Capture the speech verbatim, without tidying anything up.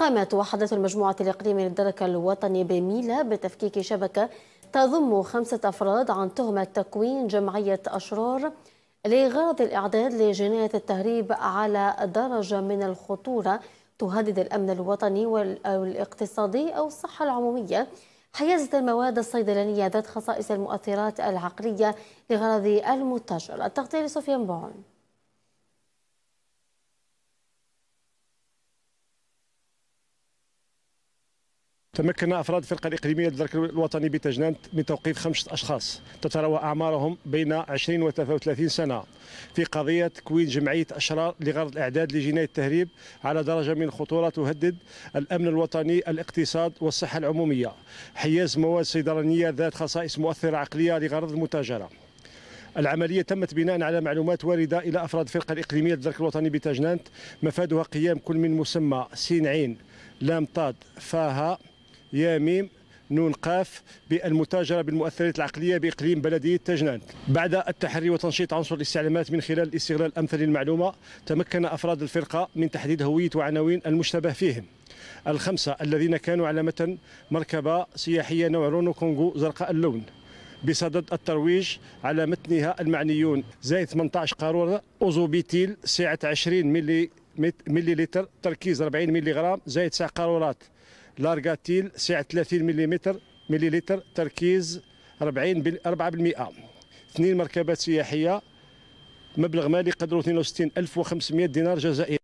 قامت وحدة المجموعة الإقليمية للدرك الوطني بميلا بتفكيك شبكة تضم خمسة أفراد عن تهمة تكوين جمعية أشرار لغرض الإعداد لجناية التهريب على درجة من الخطورة تهدد الأمن الوطني والاقتصادي أو الصحة العمومية، حيازة المواد الصيدلانية ذات خصائص المؤثرات العقلية لغرض المتاجر. التغطية لسفيان بوعون. تمكن أفراد الفرقة الإقليمية للدرك الوطني بتاجنانت من توقيف خمسة أشخاص تتراوح أعمارهم بين عشرين و ثلاثة وثلاثين سنة في قضية تكوين جمعية أشرار لغرض الإعداد لجناية التهريب على درجة من الخطورة تهدد الأمن الوطني، الاقتصاد والصحة العمومية، حياز مواد صيدلانية ذات خصائص مؤثرة عقلية لغرض المتاجرة. العملية تمت بناء على معلومات واردة إلى أفراد الفرقة الإقليمية للدرك الوطني بتاجنانت، مفادها قيام كل من مسمى سين عين لام طاد فاها يا ميم نون قاف بالمتاجرة بالمؤثرات العقلية بإقليم بلدية تاجنانت. بعد التحري وتنشيط عنصر الاستعلامات من خلال الاستغلال الأمثل للمعلومة، تمكن أفراد الفرقة من تحديد هوية وعناوين المشتبه فيهم. الخمسة الذين كانوا على متن مركبة سياحية نوع رونو كونغو زرقاء اللون بصدد الترويج على متنها المعنيون زائد ثمانية عشر قارورة أوزوبيتيل سعة عشرين ملي ملي لتر تركيز أربعين ملي غرام زائد تسع قارورات لارجتيل سعة ثلاثين ملم مليلتر تركيز أربعين أربعة بالمئة. اثنين مركبات سياحية مبلغ مالي قدره اثنين وستين ألف وخمسمائة دينار جزائري.